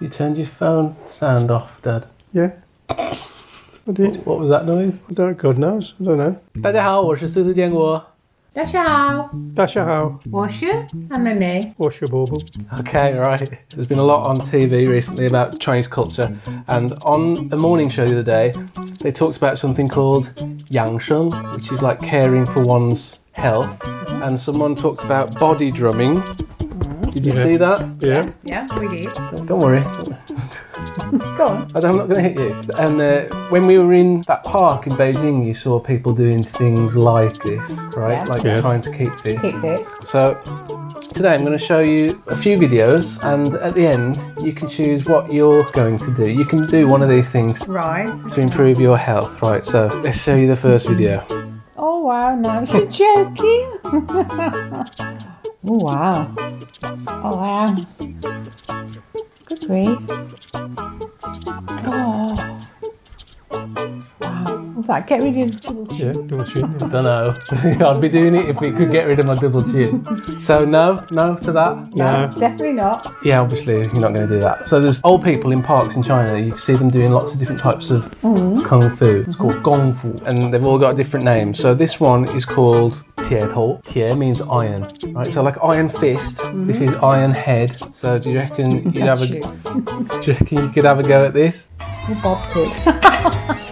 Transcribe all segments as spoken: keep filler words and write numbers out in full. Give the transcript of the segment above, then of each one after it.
You turned your phone sound off, Dad? Yeah. I did. What was that noise? I don't, God knows. I don't know. 大家好，我是四四建国。大家好。大家好。我是Han Meimei。我是 Bobu. Okay, right. There's been a lot on T V recently about Chinese culture, and on a morning show the other day, they talked about something called Yangsheng, which is like caring for one's health, and someone talked about body drumming. Did you yeah. see that? Yeah. Yeah, we did. Don't worry. Go on. I'm not going to hit you. And uh, when we were in that park in Beijing, you saw people doing things like this, right? Yeah. Like yeah. trying to keep fit. Keep fit. So today I'm going to show you a few videos, and at the end you can choose what you're going to do. You can do one of these things right. to improve your health, right? So let's show you the first video. Oh wow! Now you're joking. Oh wow! Oh wow! Good grief! Oh wow! What's that? Get rid of your double chin. Yeah, double chin. Yeah. Don't know. I'd be doing it if we could get rid of my double chin. So no, no to that. No, no, definitely not. Yeah, obviously you're not going to do that. So there's old people in parks in China. You see them doing lots of different types of mm. kung fu. It's mm-hmm. called Gong Fu, and they've all got different names. So this one is called. Tie Dang. Tie means iron, right? So like iron fist. Mm-hmm. This is iron head. So do you reckon you'd have a? You. Do you reckon you could have a go at this? Well, Bob could.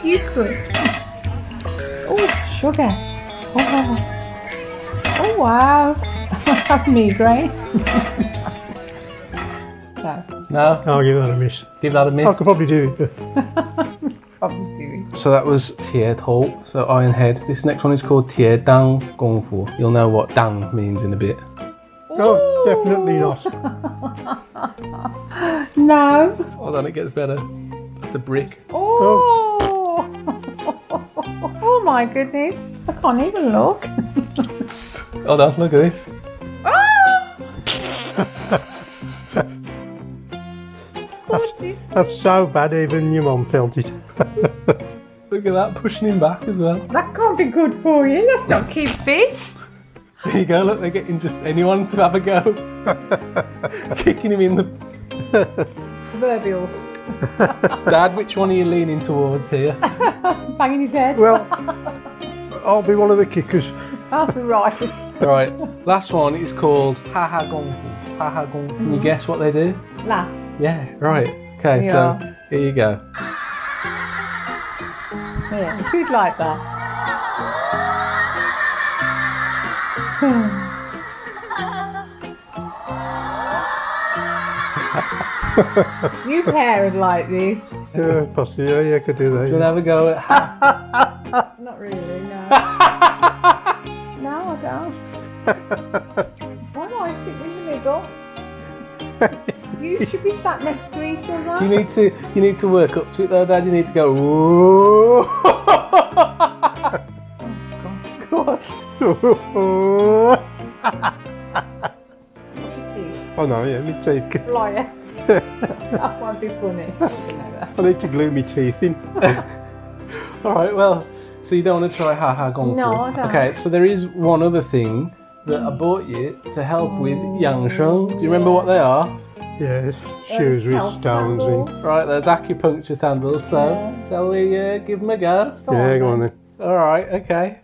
You could. Oh sugar. Oh, wow. Oh wow. I have migraine. No. No. I'll give that a miss. Give that a miss. I could probably do it. Probably do it. So that was Tie Dang, so iron head. This next one is called Tie Dang Gong Fu. You'll know what dang means in a bit. Ooh. Oh, definitely not. No. Hold on, it gets better. It's a brick. Oh. Oh. Oh my goodness. I can't even look. Hold on, look at this. Oh. That's, that's so bad, even your mum felt it. Look at that, pushing him back as well. That can't be good for you, let's not keep fit. There you go, look, they're getting just anyone to have a go. Kicking him in the... proverbials. Dad, which one are you leaning towards here? Banging his head. Well, I'll be one of the kickers. I'll be right. Right, last one is called Ha Ha gong Fu. Ha Ha gong. Can you guess what they do? Laugh. Yeah, right. Okay, yeah. So here you go. Yeah, who'd like that? You pair would like these. Yeah, possibly. Yeah, yeah, I could do that. You'll yeah. have a go at ha. Not really, no. No, I don't. Why not? I sit in the middle. You should be sat next to each other. You need to, you need to work up to it though, Dad. You need to go. Oh gosh. What's your teeth? Oh no, yeah, my teeth. Liar. That won't be funny. I need to glue my teeth in. All right, well, so you don't want to try Ha Ha Gong Fu? No, I don't. Okay, so there is one other thing that I bought you to help with Yangsheng. Do you yeah. remember what they are? Yes, shoes with stones in. Right, there's acupuncture sandals, so yeah. shall we uh, give them a go? Go yeah, on, go on then. then. Alright, okay.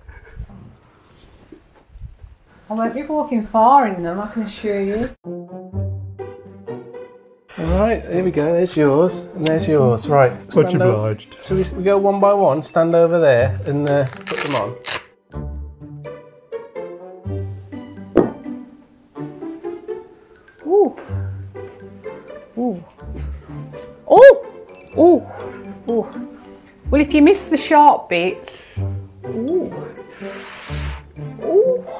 I won't be walking far in them, I can assure you. Alright, here we go, there's yours, and there's yours. Right, much obliged. So we, we go one by one, stand over there and uh, put them on. Ooh. Oh! Oh! Oh! Well, if you miss the sharp bits. Ooh. Ooh.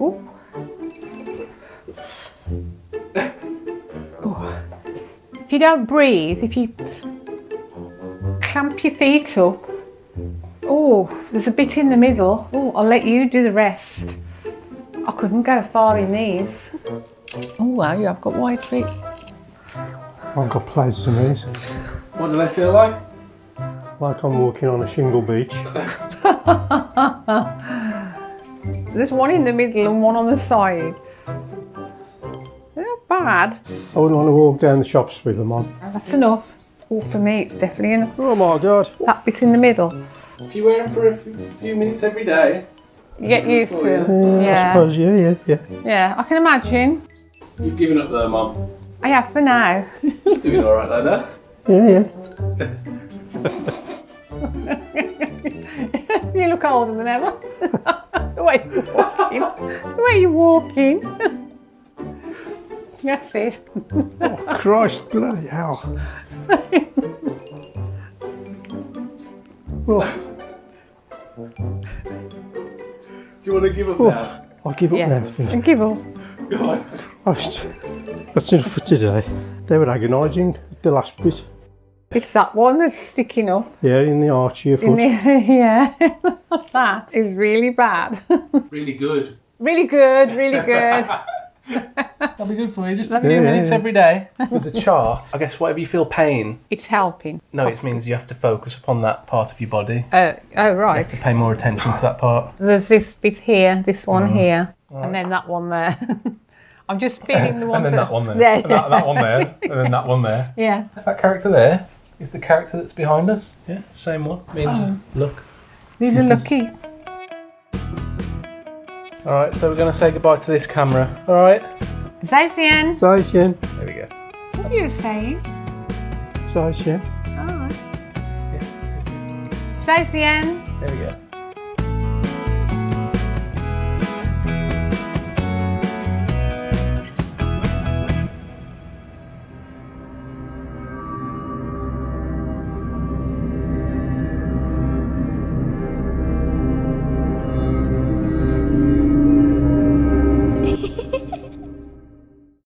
Ooh. If you don't breathe, if you clamp your feet up. Oh, there's a bit in the middle. Oh, I'll let you do the rest. I couldn't go far in these. Oh wow, you have got wide feet. I've got plates in these. What do they feel like? Like I'm walking on a shingle beach. There's one in the middle and one on the side. They're not bad. I wouldn't want to walk down the shops with them on. That's enough. Oh, for me, it's definitely enough. Oh my God. That bit in the middle. If you wear them for a few minutes every day, you get used to them. Yeah, yeah. I suppose, yeah, yeah, yeah. Yeah, I can imagine. You've given up though, Mum. I have for now. You're doing all right like that. Yeah, yeah. You look older than ever. The way you're walking. The way you're walking. That's it. Oh, Christ, bloody hell. Oh. Do you want to give up oh, now? I'll give up yes. now. Give up. Go on. Christ. That's enough for today. They were agonising at the last bit. It's that one that's sticking up. Yeah, in the arch of your foot. The, yeah. That is really bad. Really good. Really good, really good. That'll be good for you, just a few yeah, minutes yeah. every day. There's a chart. I guess whatever you feel pain... It's helping. No, it means you have to focus upon that part of your body. Uh, oh, right. You have to pay more attention to that part. There's this bit here, this one mm. here, right. and then that one there. I'm just feeling the ones... and then that one there. there. And that, that one there, and then that one there. Yeah. That character there is the character that's behind us. Yeah, same one. It means oh. look. These are lucky. All right, so we're going to say goodbye to this camera. All right. Zaijian. Zaijian. There we go. What were you saying? Zaijian. All right. Yeah, Zaijian. There we go.